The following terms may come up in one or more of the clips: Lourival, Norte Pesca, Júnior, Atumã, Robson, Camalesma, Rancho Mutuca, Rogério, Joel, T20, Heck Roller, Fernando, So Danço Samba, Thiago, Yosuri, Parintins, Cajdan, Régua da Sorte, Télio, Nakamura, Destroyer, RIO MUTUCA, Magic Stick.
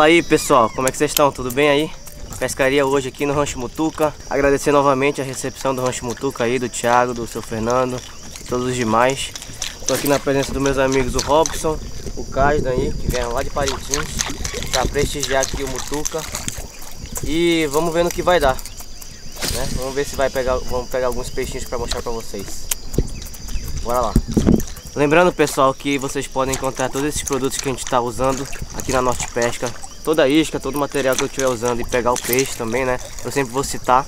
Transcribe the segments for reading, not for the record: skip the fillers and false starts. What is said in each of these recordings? Fala aí pessoal, como é que vocês estão? Tudo bem aí? Pescaria hoje aqui no Rancho Mutuca. Agradecer novamente a recepção do Rancho Mutuca aí, do Thiago, do seu Fernando e todos os demais. Estou aqui na presença dos meus amigos, o Robson, o Cajdan aí, que vieram lá de Parintins para prestigiar aqui o Mutuca. E vamos ver no que vai dar, né? Vamos ver se vamos pegar alguns peixinhos para mostrar para vocês. Bora lá. Lembrando pessoal que vocês podem encontrar todos esses produtos que a gente está usando aqui na Norte Pesca. Toda a isca, todo o material que eu estiver usando e pegar o peixe também, né? Eu sempre vou citar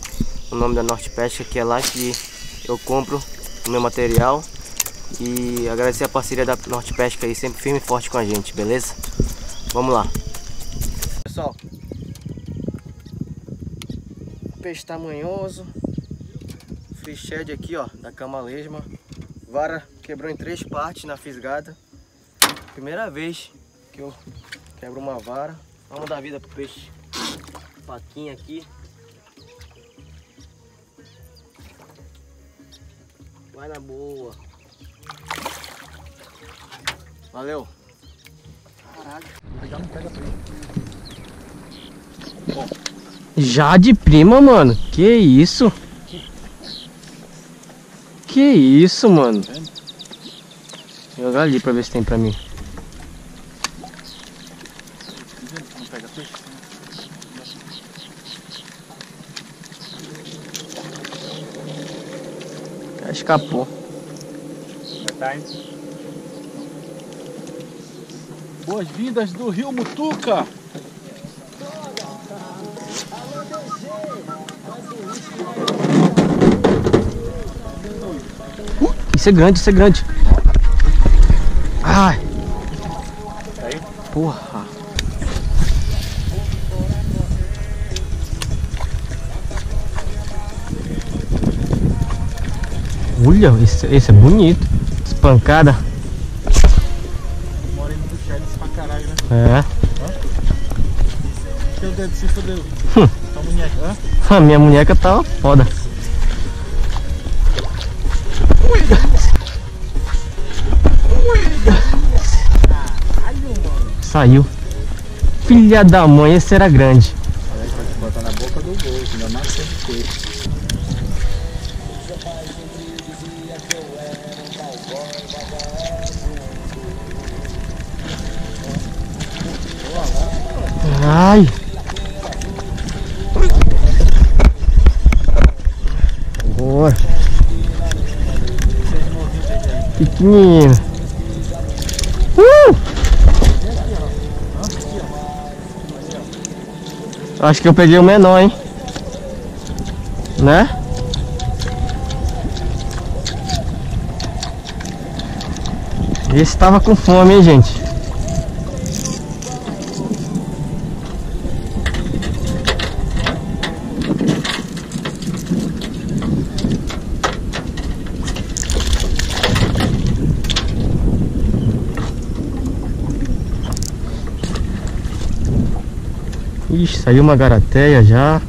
o nome da Norte Pesca, que é lá que eu compro o meu material. E agradecer a parceria da Norte Pesca aí, sempre firme e forte com a gente, beleza? Vamos lá. Pessoal, peixe tamanhoso, free shed aqui ó, da Camalesma. Vara quebrou em 3 partes na fisgada. Primeira vez que eu quebro uma vara. Vamos dar vida pro peixe. Paquinha aqui. Vai na boa. Valeu. Caraca. Já não pega prima. Bom. Já de prima, mano. Que isso? Que isso, mano? Vou jogar ali pra ver se tem pra mim. Já escapou. Boas-vindas do Rio Mutuca. Isso é grande, ai, porra, olha, esse é bonito, espancada, mora indo puxar eles pra caralho, né? É, teu dedo se fodeu, tua munheca, a minha munheca tá foda. Saiu. Filha da mãe, esse era grande. Olha aí, pode botar na boca do boi, ainda mais sem coisa. Ai! Boa! Pequenino! Acho que eu peguei o menor, hein? Né? Esse tava com fome, hein, gente? Ixi, saiu uma garateia já.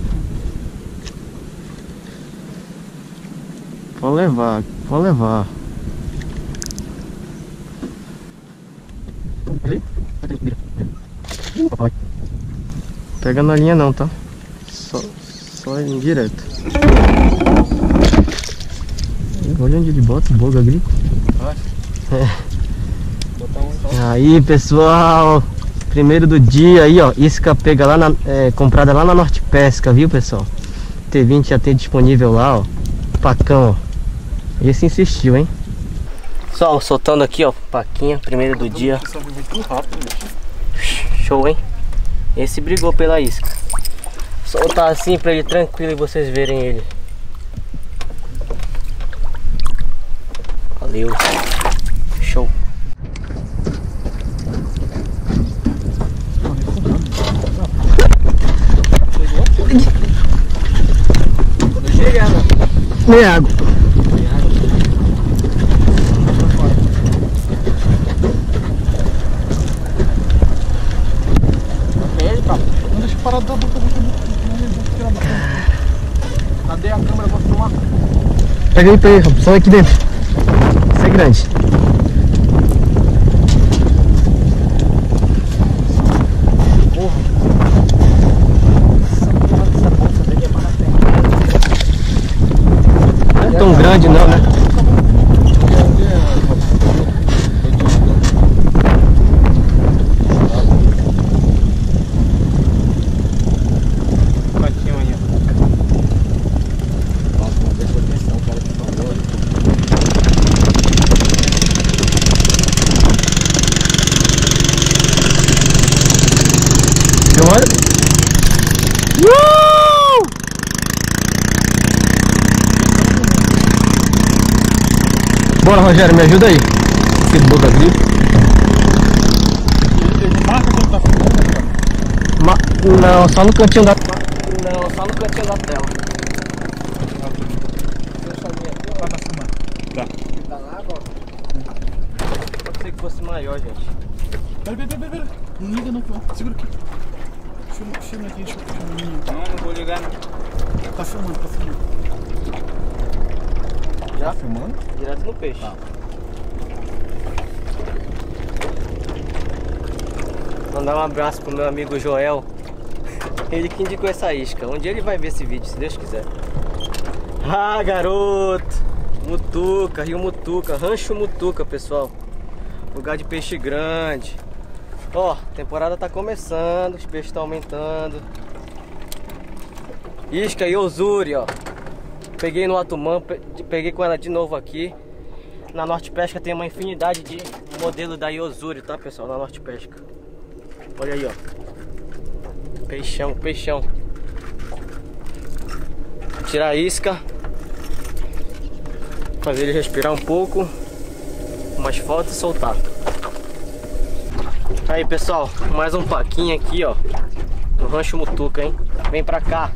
Pode levar, pode levar. Pega na linha não, tá? Só indireto. Olha onde ele bota o boga agrícola. É. Aí, pessoal! Primeiro do dia aí, ó, isca pega lá na, comprada lá na Norte Pesca, viu pessoal? T20 já tem disponível lá, ó, pacão, ó. Esse insistiu, hein? Pessoal, soltando aqui, ó, paquinha, primeiro do dia. Show, hein? Esse brigou pela isca. Soltar assim pra ele tranquilo e vocês verem ele. Valeu. Show. Nem água. Não deixa parado. Cadê a câmera? Vou filmar. Pega aí, Robson. Sai aqui dentro. Isso é grande. Porra. grande não, né? Bora, Rogério, me ajuda aí. Que boca grip. Não, só no cantinho da tela. Não, só no cantinho da tela. Deixa eu ver aqui, ó. Tá na água, ó. Pode ser que fosse maior, gente. Pera. Não liga não, pô. Segura aqui. Filma aqui, deixa eu filmar. Não vou ligar, não. Tá filmando. Já? Tá filmando? Direto no peixe. Tá. Mandar um abraço pro meu amigo Joel. Ele que indicou essa isca. Um dia ele vai ver esse vídeo, se Deus quiser. Ah, garoto! Mutuca, Rio Mutuca, Rancho Mutuca, pessoal. Lugar de peixe grande. Ó, temporada tá começando, os peixes estão aumentando. Isca Yosuri, ó. Peguei no Atumã, peguei com ela de novo aqui. Na Norte Pesca tem uma infinidade de modelo da Yosuri, tá, pessoal? Na Norte Pesca. Olha aí, ó. Peixão, peixão. Tirar a isca. Fazer ele respirar um pouco. Umas fotos e soltar. Aí, pessoal. Mais um paquinho aqui, ó. No Rancho Mutuca, hein? Vem pra cá.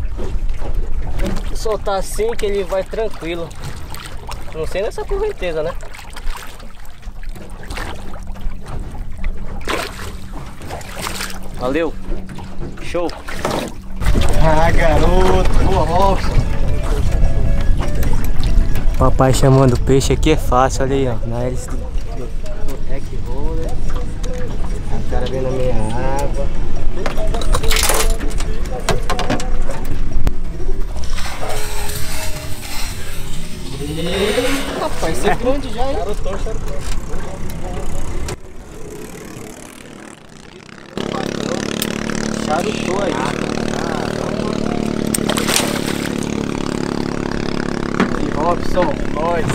Soltar assim que ele vai tranquilo. Não sei nessa correnteza, né? Valeu. Show. Ah, garoto. Boa, Robson. Papai chamando peixe aqui é fácil. Olha aí, ó. Na hélice do Heck Roller. O cara vem na minha água. Eita, rapaz, você é grande já, hein? Charutou aí. E Robson, nós.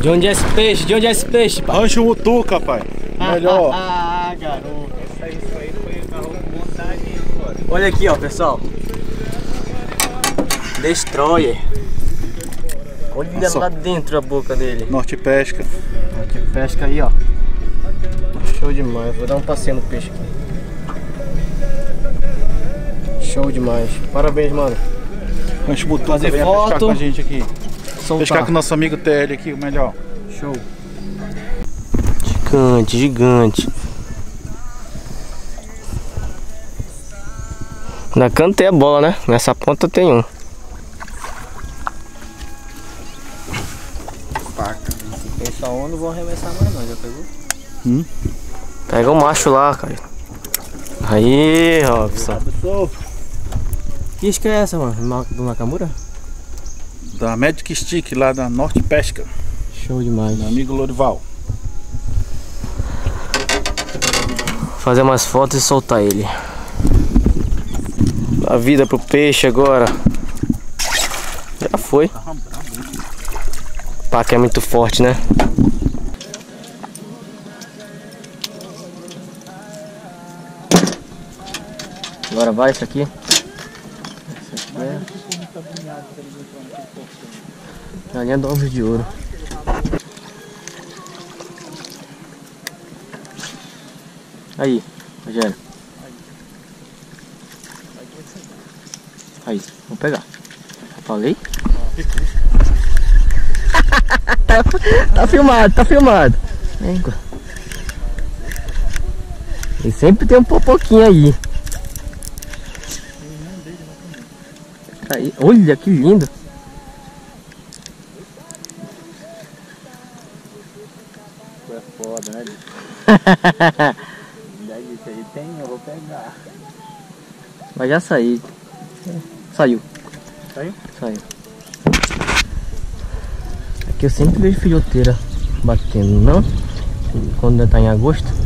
De onde é esse peixe? De onde é esse peixe, pai? Rancho Mutuca, pai. Melhor. Ah, garoto. Isso aí foi carro com montagem agora. Olha aqui, ó, pessoal. Destroyer. Olha lá dentro a boca dele. Norte Pesca. Norte Pesca aí, ó. Show demais. Vou dar um passeio no peixe aqui. Show demais. Parabéns, mano. Antes botou fazer foto. Pescar com a gente aqui. Soltar. Pescar com o nosso amigo Télio aqui, o melhor. Show. Gigante, gigante. Na canta tem a bola, né? Nessa ponta tem um. Só um, não vou arremessar mais não, já pegou? Pega o macho lá, cara. Aí, Robson. Que isca é essa, mano? Do Nakamura? Da Magic Stick, lá da Norte Pesca. Show demais. Meu amigo Lourival. Fazer umas fotos e soltar ele. A vida pro peixe agora. Já foi. O paca é muito forte, né? Agora vai isso aqui. Galinha do ovo de ouro. Aí, Rogério. Aí, vou pegar. Falei? Tá filmado. E sempre tem um pouquinho aí. Aí, olha que lindo. É foda, né? Daí isso aí tem, eu vou pegar. Mas já saiu. Saiu. que eu sempre vejo filhoteira batendo, não? Quando ainda tá em agosto.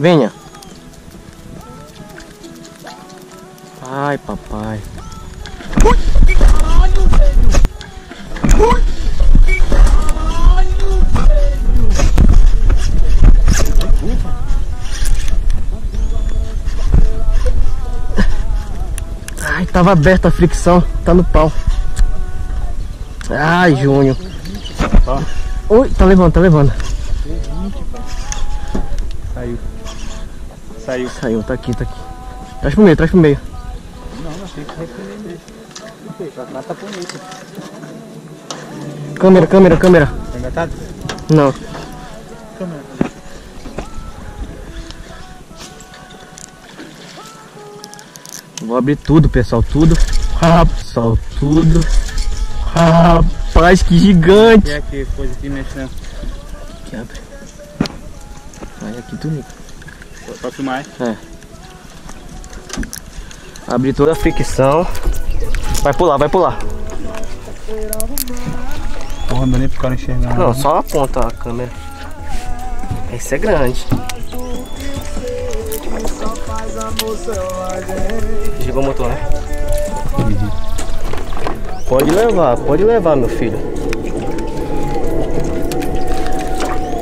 Venha. Ai, papai. Ui, que caralho, velho. Ui, que caralho, velho. Ai, tava aberta a fricção. Tá no pau. Ai, Júnior. Ui, tá levando, tá levando. Saiu. Saiu. Saiu, tá aqui, tá aqui. Traz pro meio, traz pro meio. Não, não tem que repreender. Mata por meio. Câmera, câmera, câmera. Tá engatado? Não. Câmera. Vou abrir tudo, pessoal, tudo. Pessoal, tudo. Rapaz, que gigante. E aqui, coisa aqui mexendo. Aqui abre. Aí aqui tu liga. Pra filmar, é. Abri toda a fricção. Vai pular, vai pular. Porra, não dá nem pro cara enxergar. Não, só aponta a câmera. Esse é grande. Desligou o motor, né? Uhum. Pode levar, meu filho.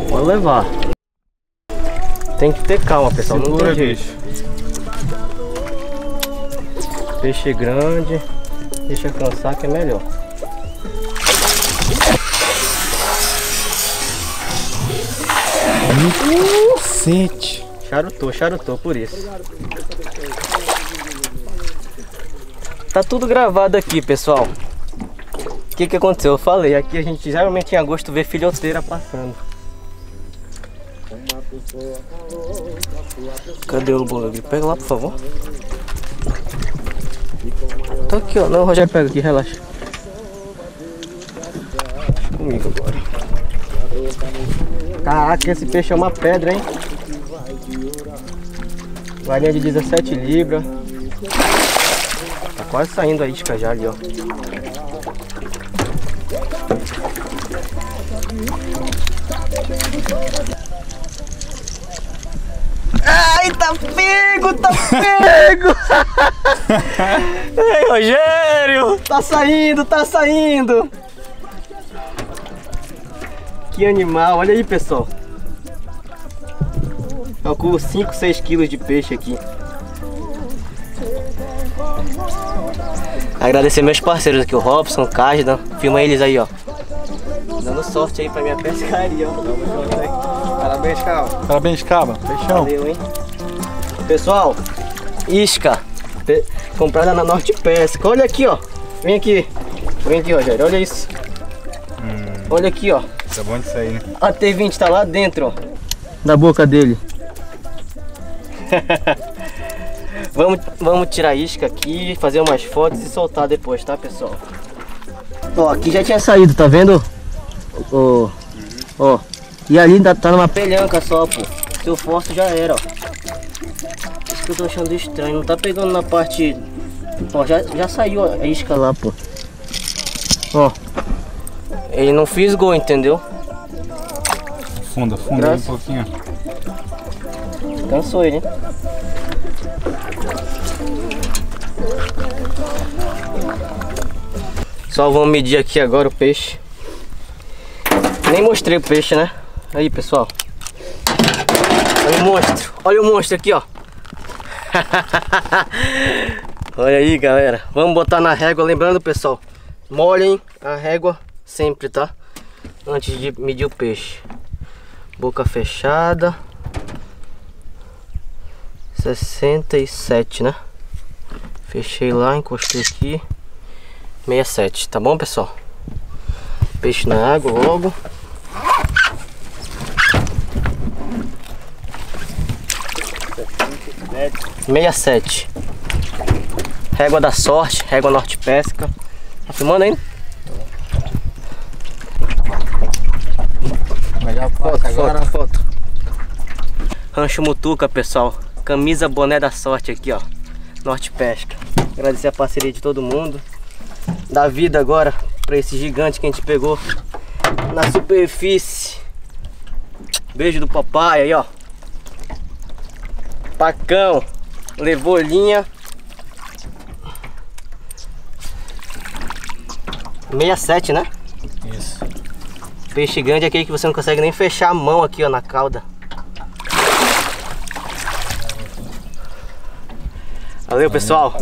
Pode levar. Tem que ter calma, pessoal, não tem jeito. Peixe grande, deixa cansar que é melhor. Sente. Charutou, charutou, por isso. Tá tudo gravado aqui, pessoal. O que que aconteceu? Eu falei, aqui a gente geralmente em agosto vê filhoteira passando. Cadê o bug? Pega lá, por favor. Tá aqui, ó. Não, Rogério, pega aqui, relaxa. Deixa comigo agora. Caraca, esse peixe é uma pedra, hein? Varinha de 17 libras. Tá quase saindo a isca já ali, ó. Ai, tá pego, tá pego! Ei, Rogério! Tá saindo, tá saindo! Que animal, olha aí, pessoal. Calculo 5, 6 quilos de peixe aqui. Agradecer meus parceiros aqui, o Robson, o Cajdan. Filma eles aí, ó. Dando sorte aí pra minha pescaria, ó. Parabéns, Caba. Parabéns, Caba. Fechão. Valeu, hein? Pessoal, isca comprada na Norte Pesca. Olha aqui, ó. Vem aqui. Vem aqui, Rogério. Olha isso. Olha aqui, ó. Tá bom de sair, né? A T20 tá lá dentro, ó. Da boca dele. Vamos tirar a isca aqui, fazer umas fotos e soltar depois, tá, pessoal? Ó, aqui já tinha saído, tá vendo? Ó. Ó. E ali ainda tá numa pelhanca só, pô. Se eu forço já era, ó. Isso que eu tô achando estranho. Não tá pegando na parte... Ó, já saiu a isca lá, pô. Ó. Ele não fisgou, entendeu? Funda, funda aí um pouquinho. Cansou ele, hein? Só vamos medir aqui agora o peixe. Nem mostrei o peixe, né? Aí, pessoal, olha o monstro aqui, ó. Olha aí, galera, vamos botar na régua, lembrando, pessoal, molhem a régua sempre, tá? Antes de medir o peixe. Boca fechada, 67, né? Fechei lá, encostei aqui, 67, tá bom, pessoal? Peixe na água logo. 67. Régua da Sorte, régua Norte Pesca. Tá filmando ainda? Melhor foto agora. Foto. Rancho Mutuca, pessoal. Camisa boné da sorte aqui, ó. Norte Pesca. Agradecer a parceria de todo mundo. Dar vida agora pra esse gigante que a gente pegou na superfície. Beijo do papai aí, ó. Pacão. Levou linha. 67, né? Isso. Peixe grande é aquele que você não consegue nem fechar a mão aqui, ó, na cauda. Valeu, pessoal.